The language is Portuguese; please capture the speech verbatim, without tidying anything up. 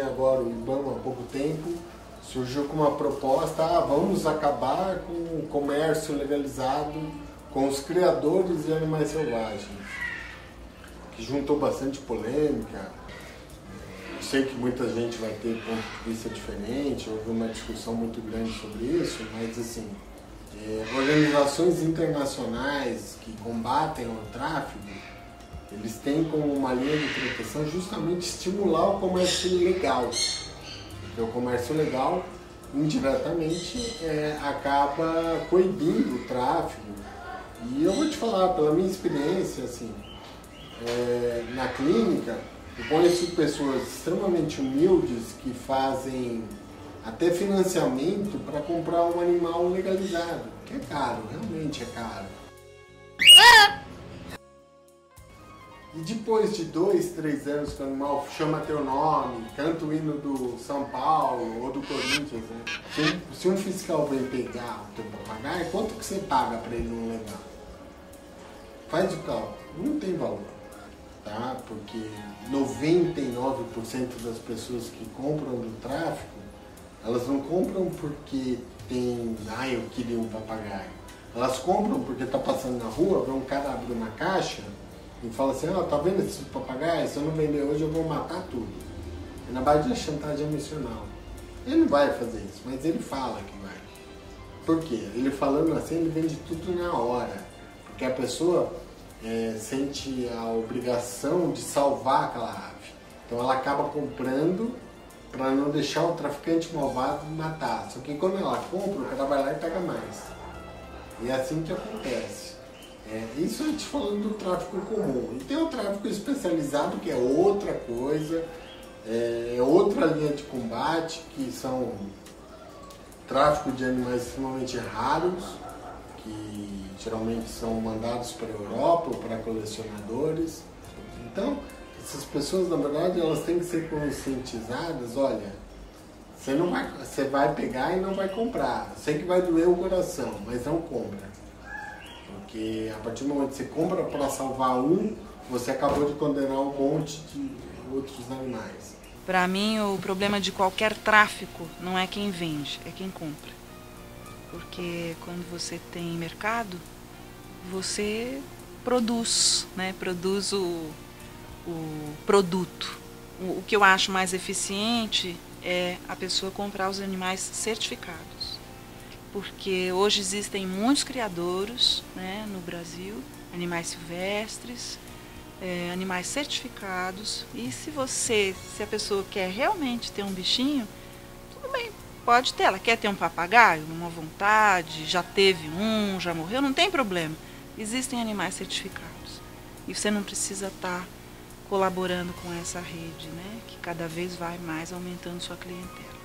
Agora o Ibama há pouco tempo surgiu com uma proposta, ah, vamos acabar com o comércio legalizado com os criadores de animais selvagens, que juntou bastante polêmica. Eu sei que muita gente vai ter ponto de vista diferente, houve uma discussão muito grande sobre isso, mas assim, é, organizações internacionais que combatem o tráfico, eles têm como uma linha de proteção justamente estimular o comércio ilegal. Porque o comércio legal, indiretamente, é, acaba coibindo o tráfico. E eu vou te falar, pela minha experiência, assim, é, na clínica, eu conheço pessoas extremamente humildes que fazem até financiamento para comprar um animal legalizado, que é caro, realmente é caro. E depois de dois, três anos que o animal chama teu nome, canta o hino do São Paulo ou do Corinthians, né? Se, se um fiscal vem pegar o teu papagaio, quanto que você paga para ele não levar? Faz o cálculo, não tem valor, tá? Porque noventa e nove por cento das pessoas que compram do tráfico, elas não compram porque tem, ah, eu queria um papagaio. Elas compram porque tá passando na rua, vê um cara abrir uma caixa, e fala assim, ó, oh, tá vendo esse papagaio? Se eu não vender hoje eu vou matar tudo. É na base da chantagem emocional. Ele não vai fazer isso, mas ele fala que vai. Por quê? Ele falando assim, ele vende tudo na hora. Porque a pessoa é, sente a obrigação de salvar aquela ave. Então ela acaba comprando para não deixar o traficante malvado matar. Só que quando ela compra, o cara vai lá e pega mais. E é assim que acontece. É, isso eu te falando do tráfico comum. E tem o tráfico especializado, que é outra coisa, é outra linha de combate, que são tráfico de animais extremamente raros, que geralmente são mandados para a Europa ou para colecionadores. Então, essas pessoas, na verdade, elas têm que ser conscientizadas, olha, você, não vai, você vai pegar e não vai comprar. Eu sei que vai doer o coração, mas não compra. Porque a partir do momento que você compra para salvar um, você acabou de condenar um monte de outros animais. Para mim, o problema de qualquer tráfico não é quem vende, é quem compra. Porque quando você tem mercado, você produz, né? Produz o, o produto. O, o que eu acho mais eficiente é a pessoa comprar os animais certificados. Porque hoje existem muitos criadouros, né, no Brasil, animais silvestres, é, animais certificados. E se você, se a pessoa quer realmente ter um bichinho, tudo bem, pode ter. Ela quer ter um papagaio, uma vontade, já teve um, já morreu, não tem problema. Existem animais certificados. E você não precisa estar colaborando com essa rede, né, que cada vez vai mais aumentando sua clientela.